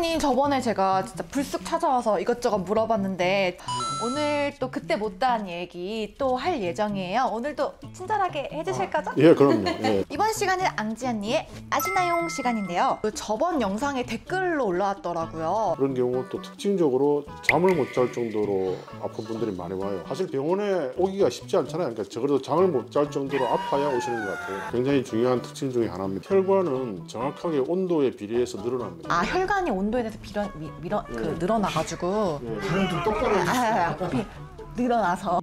원장님, 저번에 제가 진짜 불쑥 찾아와서 이것저것 물어봤는데 오늘 또 그때 못다한 얘기 또 할 예정이에요. 오늘도 친절하게 해주실 거죠? 예, 그럼요. 예. 이번 시간은 앙지언니의 아시나용 시간인데요. 그 저번 영상에 댓글로 올라왔더라고요. 그런 경우 또 특징적으로 잠을 못 잘 정도로 아픈 분들이 많이 와요. 사실 병원에 오기가 쉽지 않잖아요. 그러니까 적어도 잠을 못 잘 정도로 아파야 오시는 것 같아요. 굉장히 중요한 특징 중에 하나입니다. 혈관은 정확하게 온도에 비례해서 늘어납니다. 아, 혈관이 온도에 대해서 늘어나가지고. 예. 발음 좀 똑바로 해주세요. 늘어나서.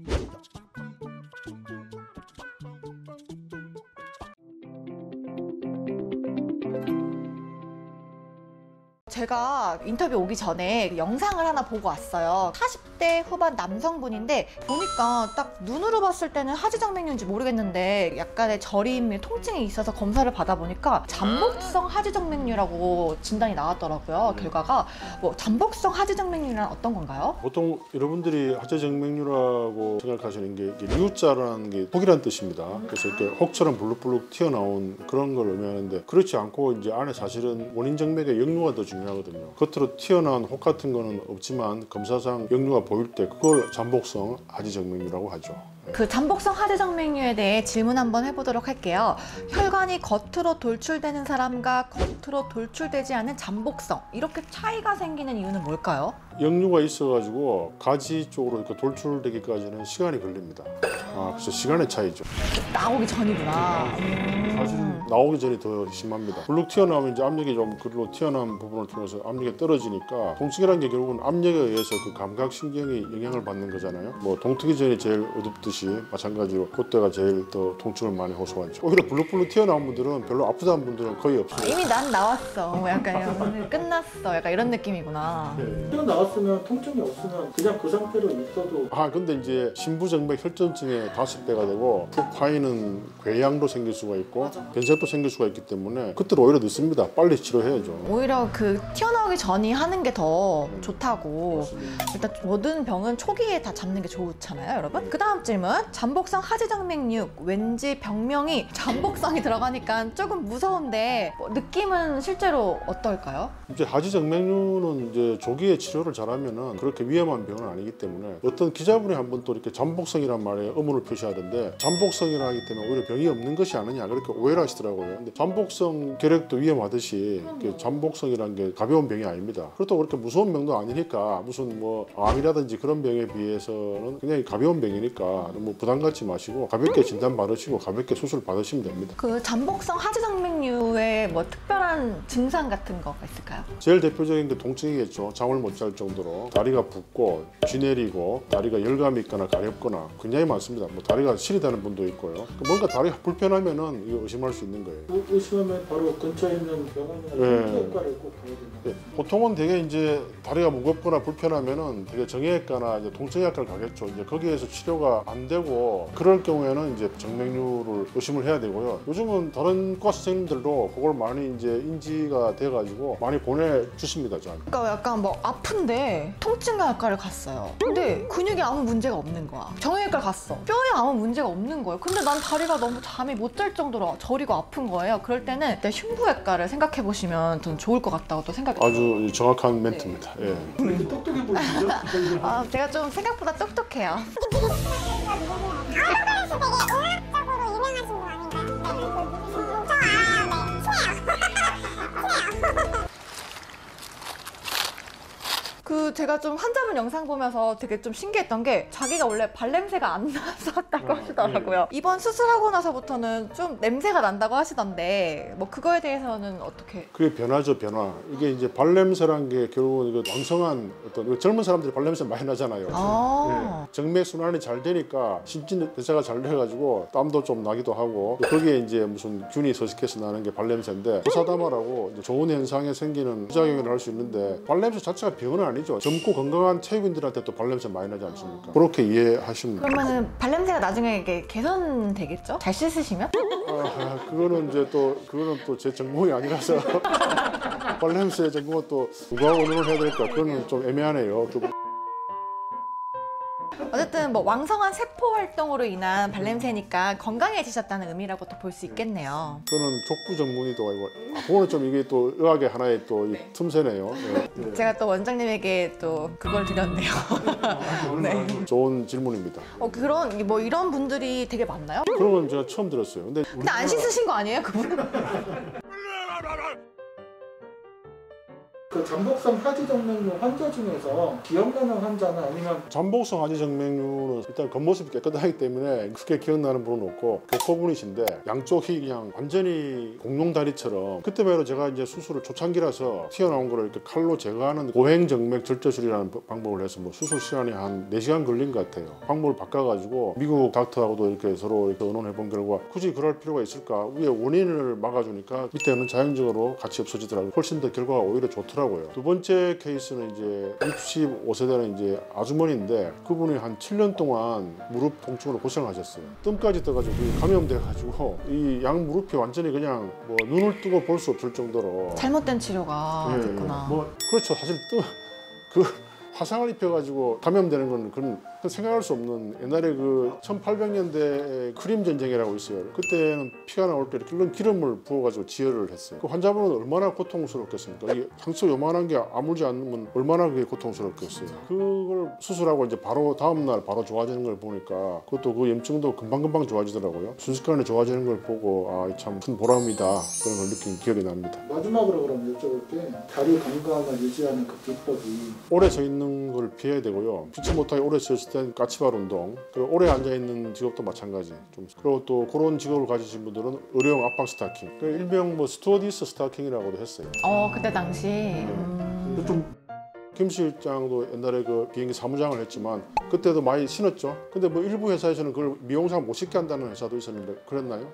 제가 인터뷰 오기 전에 영상을 하나 보고 왔어요. 40대 후반 남성분인데 보니까 딱 눈으로 봤을 때는 하지정맥류인지 모르겠는데 약간의 저림, 통증이 있어서 검사를 받아보니까 잠복성 하지정맥류라고 진단이 나왔더라고요. 결과가. 뭐 잠복성 하지정맥류란 어떤 건가요? 보통 여러분들이 하지정맥류라고 생각하시는 게 리우자라는 게 혹이란 뜻입니다. 그래서 이렇게 혹처럼 블룩블룩 튀어나온 그런 걸 의미하는데 그렇지 않고 이제 안에 사실은 원인정맥의 역류가 더 중요해요. 하거든요. 겉으로 튀어나온 혹 같은 거는 없지만 검사상 역류가 보일 때 그걸 잠복성 하지정맥류라고 하죠. 그 잠복성 하지정맥류에 대해 질문 한번 해보도록 할게요. 혈관이 겉으로 돌출되는 사람과 겉으로 돌출되지 않은 잠복성, 이렇게 차이가 생기는 이유는 뭘까요? 역류가 있어가지고 가지 쪽으로 이렇게 돌출되기까지는 시간이 걸립니다. 아, 그래서 시간의 차이죠. 나오기 전이구나. 사실은 나오기 전이 더 심합니다. 블룩 튀어나오면 이제 압력이 좀 그리로 튀어나온 부분을 통해서 압력이 떨어지니까 통증이라는 게 결국은 압력에 의해서 그 감각신경이 영향을 받는 거잖아요. 뭐 동트기 전이 제일 어둡듯이 마찬가지로 그때가 제일 더 통증을 많이 호소하죠. 오히려 블룩블룩 튀어나온 분들은 별로 아프다는 분들은 거의 없어요. 아, 이미 난 나왔어. 뭐 약간 오늘 끝났어. 약간 이런 느낌이구나. 네. 튀어나왔으면 통증이 없으면 그냥 그 상태로 있어도. 아, 근데 이제 심부정맥 혈전증의 5배가 되고 푹 파이는 궤양도 생길 수가 있고 변세도 생길 수가 있기 때문에 그때로 오히려 늦습니다. 빨리 치료해야죠. 오히려 그 튀어나오기 전이 하는 게 더 좋다고. 맞습니다. 일단 모든 병은 초기에 다 잡는 게 좋잖아요, 여러분. 네. 그 다음 질문. 잠복성 하지정맥류. 왠지 병명이 잠복성이 들어가니까 조금 무서운데 뭐 느낌은 실제로 어떨까요? 이제 하지정맥류는 이제 조기에 치료를 잘하면은 그렇게 위험한 병은 아니기 때문에 어떤 기자분이 한번 또 이렇게 잠복성이란 말에 의문을 표시하던데 잠복성이라 하기 때문에 오히려 병이 없는 것이 아니냐 그렇게 오해를 하시더라고요. 근데 잠복성 결핵도 위험하듯이 잠복성이라는 게 가벼운 병이 아닙니다. 그렇다고 그렇게 무서운 병도 아니니까 무슨 뭐 암이라든지 그런 병에 비해서는 굉장히 가벼운 병이니까 뭐 부담 갖지 마시고 가볍게 진단 받으시고 가볍게 수술 받으시면 됩니다. 그 잠복성 하지정맥류의 뭐 특별한 증상 같은 거가 있을까요? 제일 대표적인 게 통증이겠죠. 잠을 못 잘 정도로 다리가 붓고 쥐 내리고 다리가 열감이 있거나 가렵거나 굉장히 많습니다. 뭐 다리가 실이 다는 분도 있고요. 뭔가 다리가 불편하면은 이거 의심할 수 있는 거예요. 의심하면 바로 근처에 있는 병원이나 정형외과를 꼭 가야 됩니다. 네. 보통은 되게 이제 다리가 무겁거나 불편하면은 되게 정형외과나 이제 통증의학과를 가겠죠. 이제 거기에서 치료가 안 되고 그럴 경우에는 이제 정맥류를 의심을 해야 되고요. 요즘은 다른 과 선생님들도 그걸 많이 이제 인지가 돼가지고 많이 보내주십니다, 저한테. 그러니까 약간 뭐 아픈데 통증의학과를 갔어요. 근데 근육에 아무 문제가 없는 거야. 정형외과를 갔어. 뼈에 아무 문제가 없는 거예요. 근데 난 다리가 너무 잠이 못 잘 정도로 저리고 아픈 거예요. 그럴 때는 일단 흉부외과를 생각해 보시면 좀 좋을 것 같다고 또 생각이 들어요. 아주 정확한 멘트입니다. 네. 예. 왜 이렇게 똑똑해 보이시죠? 아, 제가 좀 생각보다 똑똑해요. 그 제가 좀 환자분 영상 보면서 되게 좀 신기했던 게 자기가 원래 발냄새가 안 났었다고 하시더라고요. 네. 이번 수술하고 나서부터는 좀 냄새가 난다고 하시던데 뭐 그거에 대해서는 어떻게? 그게 변화죠, 변화. 이게 이제 발냄새란 게 결국은 이거 왕성한 어떤 젊은 사람들이 발냄새 많이 나잖아요. 아 네. 정맥 순환이 잘 되니까 신진 대사가 잘 돼가지고 땀도 좀 나기도 하고 거기에 이제 무슨 균이 서식해서 나는 게 발냄새인데 호사다마라고 좋은 현상에 생기는 부작용을 할 수 있는데 발냄새 자체가 병은 아니에요. 젊고 건강한 체육인들한테 또 발냄새 많이 나지 않습니까? 그렇게 이해하시면 돼요. 그러면은 발냄새가 나중에 이게 개선되겠죠? 잘 씻으시면? 아, 그거는 또 제 전공이 아니라서 발냄새 전공은 또 누가 오늘 해야 될까? 그거는 좀 애매하네요. 좀. 어쨌든 뭐 왕성한 세포 활동으로 인한 발냄새니까 건강해지셨다는 의미라고 또 볼 수 있겠네요. 저는 족부 전문의도 아니고 그거는 좀 이게 또 의학의 하나의 또 네. 틈새네요. 네. 제가 또 원장님에게 또 그걸 드렸네요. 네. 좋은 질문입니다. 그런 뭐 이런 분들이 되게 많나요? 그런 건 제가 처음 들었어요. 근데 안 씻으신 거 아니에요, 그분은? 잠복성 하지정맥류 환자 중에서 기억나는 환자는 아니면 잠복성 하지정맥류는 일단 겉모습이 깨끗하기 때문에 크게 기억나는 분은 없고 복고분이신데 양쪽이 그냥 완전히 공룡다리처럼 그때 바로 제가 이제 수술을 초창기라서 튀어나온 거를 이렇게 칼로 제거하는 고행정맥 절제술이라는 방법을 해서 뭐 수술 시간이 한 4시간 걸린 것 같아요. 방법을 바꿔가지고 미국 닥터하고도 이렇게 서로 이렇게 의논해본 결과 굳이 그럴 필요가 있을까? 위에 원인을 막아주니까 밑에는 자연적으로 같이 없어지더라고요. 훨씬 더 결과가 오히려 좋더라고요. 두 번째 케이스는 이제 65세대는 이제 아주머니인데 그분이 한 7년 동안 무릎 통증으로 고생하셨어요. 뜸까지 떠가지고 감염돼가지고 이 양 무릎이 완전히 그냥 뭐 눈을 뜨고 볼 수 없을 정도로 잘못된 치료가 됐구나. 예, 뭐 그렇죠. 사실 또 그 화상을 입혀가지고 감염되는 건 그런 생각할 수 없는 옛날에 그 1800년대 크림 전쟁이라고 있어요. 그때는 피가 나올 때 이런 기름을 부어가지고 지혈을 했어요. 그 환자분은 얼마나 고통스럽겠습니까? 이 상처 요만한 게 아물지 않으면 얼마나 그게 고통스럽겠어요. 그걸 수술하고 이제 바로 다음날 바로 좋아지는 걸 보니까 그것도 그 염증도 금방금방 좋아지더라고요. 순식간에 좋아지는 걸 보고 아, 참 큰 보람이다 그런 걸 느낀 기억이 납니다. 마지막으로 그럼 여쭤볼게. 다리 건강을 유지하는 그 비법이 오래 서 있는 걸 피해야 되고요. 피치 못하게 오래 서 있을 때 까치발 운동, 그리고 오래 앉아있는 직업도 마찬가지. 좀 그리고 또 그런 직업을 가지신 분들은 의료용 압박 스타킹, 일명 뭐 스튜어디스 스타킹이라고도 했어요. 그때 당시. 김 실장도 옛날에 그 비행기 사무장을 했지만 그때도 많이 신었죠. 근데 뭐 일부 회사에서는 그걸 미용상 못 신게 한다는 회사도 있었는데 그랬나요?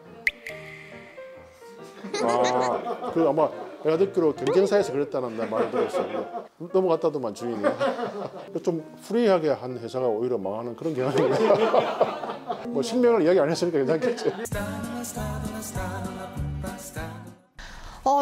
그 아마 내가 듣기로 경쟁사에서 그랬다는 말을 들었어요. 넘어갔다더만 주인이. 좀 프리하게 한 회사가 오히려 망하는 그런 경향이네요. 뭐 실명을 이야기 안 했으니까 괜찮겠지.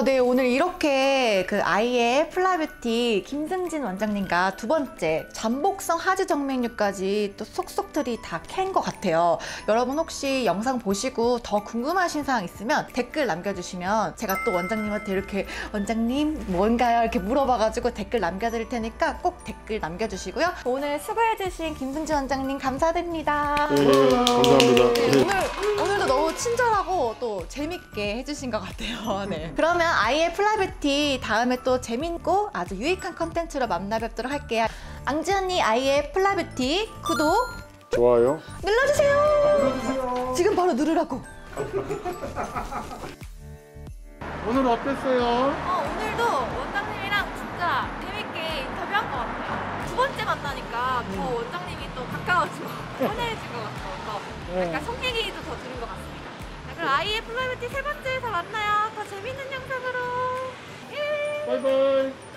네, 오늘 이렇게 그 아이의 플라뷰티 김승진 원장님과 두 번째 잠복성 하지정맥류까지 또 속속들이 다 캔 것 같아요. 여러분 혹시 영상 보시고 더 궁금하신 사항 있으면 댓글 남겨주시면 제가 또 원장님한테 이렇게 원장님 뭔가요? 이렇게 물어봐가지고 댓글 남겨드릴 테니까 꼭 댓글 남겨주시고요. 오늘 수고해주신 김승진 원장님 감사드립니다. 네, 감사합니다. 네. 오늘도 너무 친절하고 또 재밌게 해주신 것 같아요. 네. 그러면 아이의 플라뷰티 다음에 또 재밌고 아주 유익한 컨텐츠로 만나 뵙도록 할게요. 앙지언니 아이의 플라뷰티 구독, 좋아요 눌러주세요. 지금 바로 누르라고. 오늘 어땠어요? 오늘도 원장님이랑 진짜 재밌게 인터뷰한 것 같아요. 두 번째 만나니까 더 원장님이 또 가까워지고 편해진 것 같아서 약간 속 얘기도 더 들은 것 같아요. 아이의 플라뷰티 세 번째에서 만나요. 더 재밌는 영상으로. 바이바이.